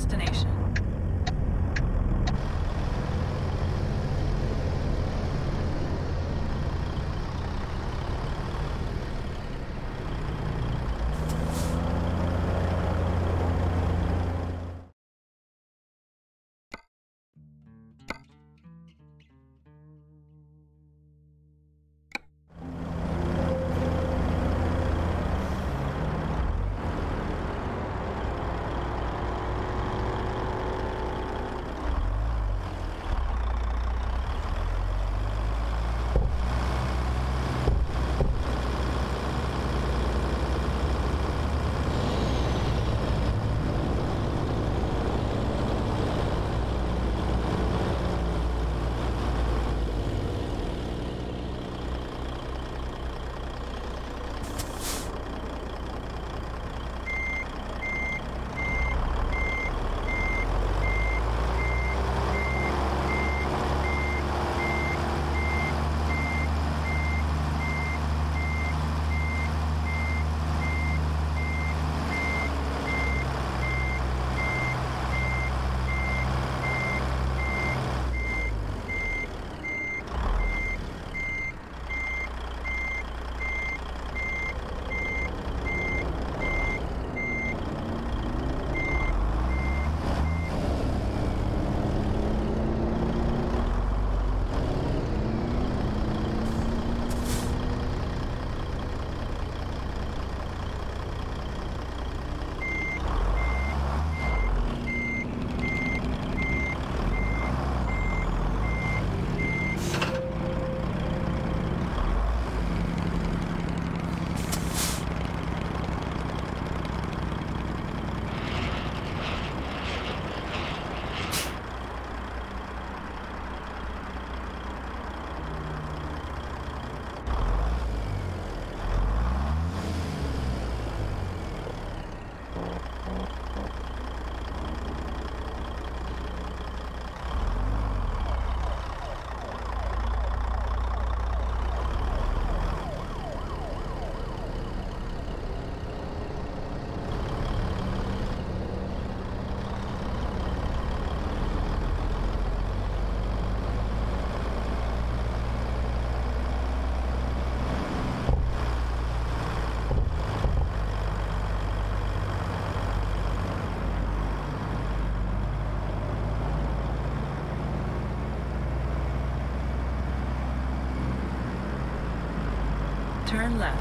destination. Turn left.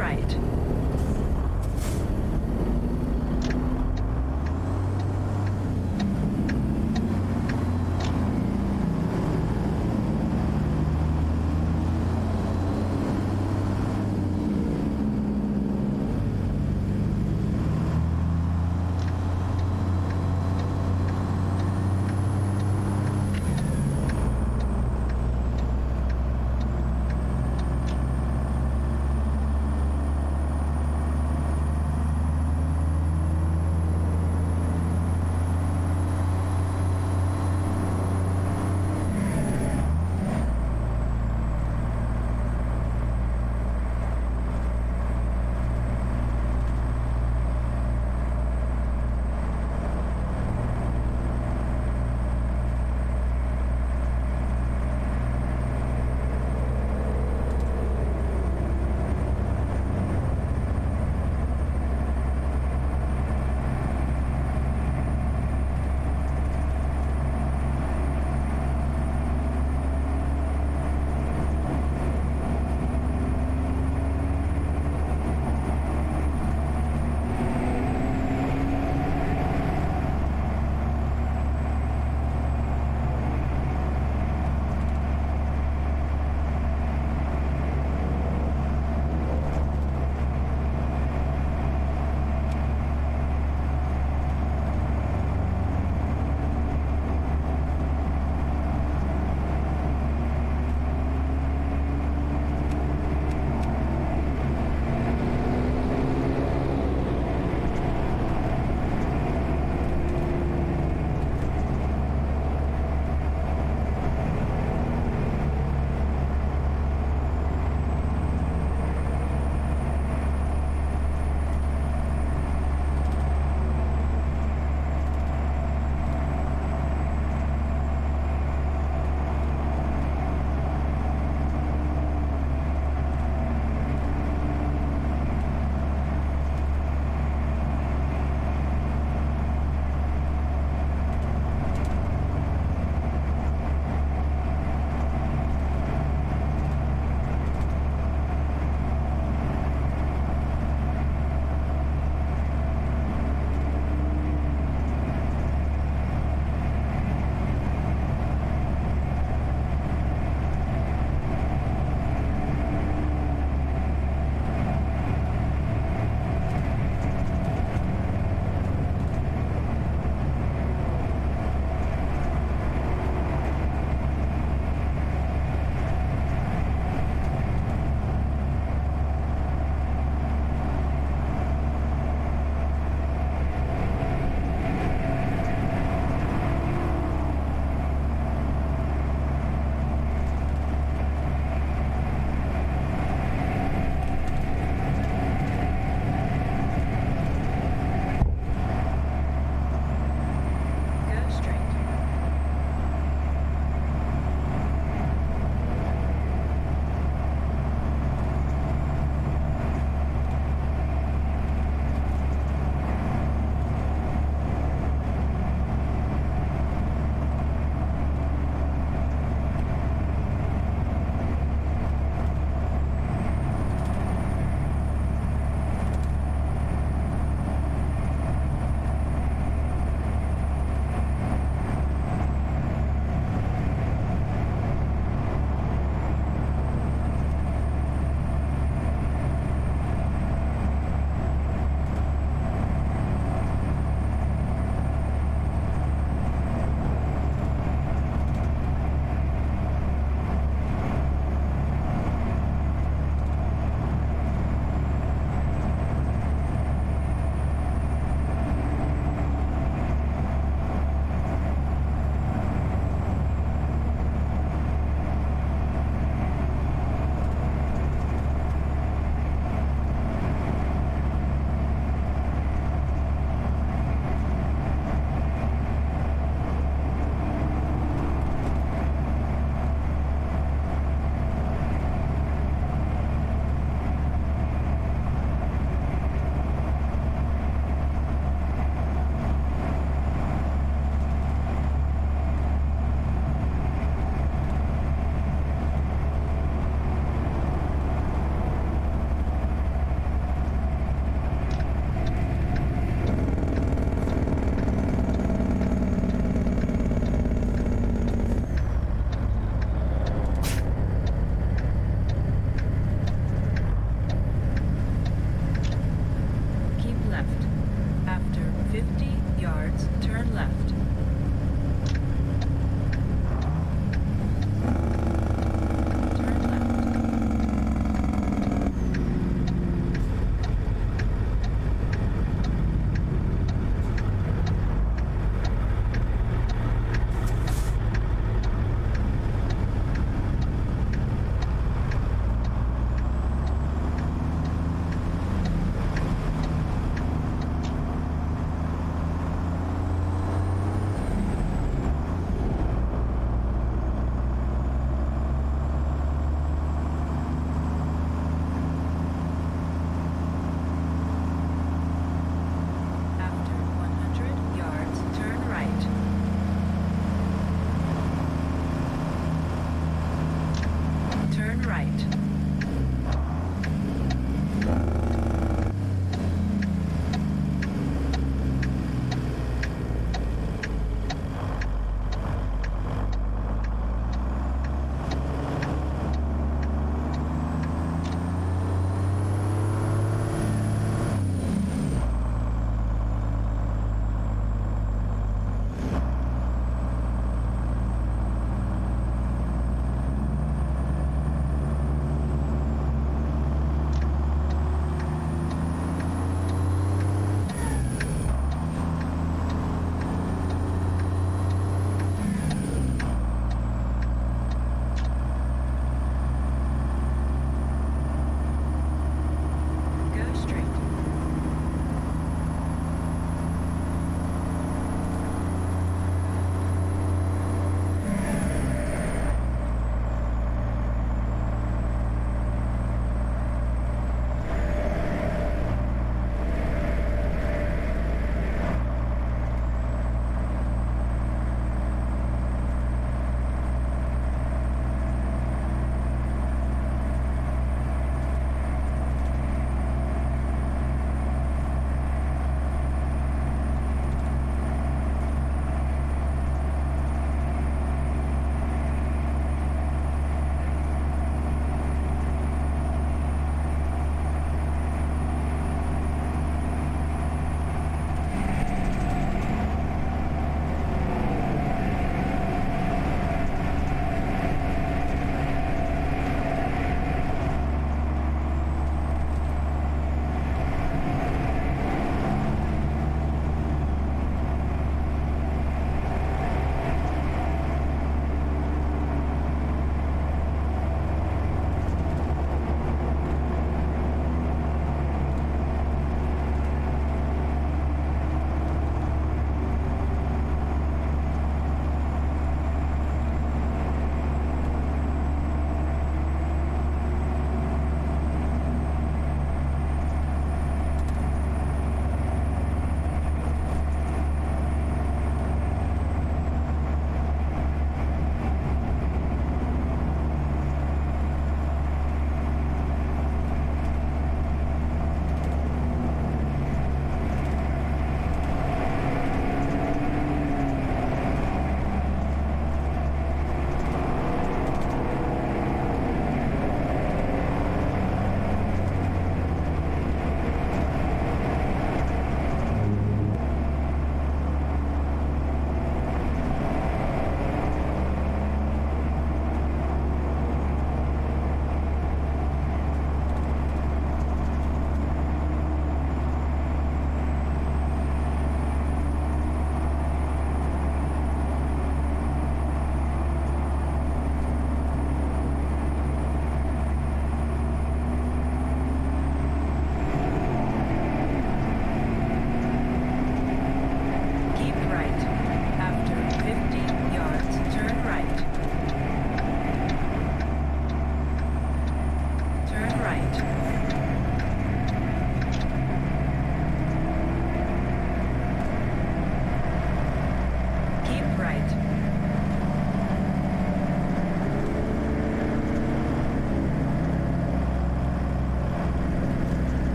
right.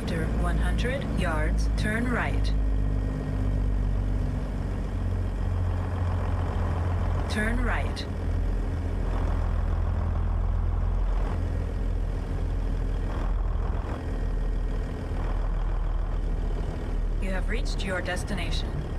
After 100 yards, turn right. Turn right. You have reached your destination.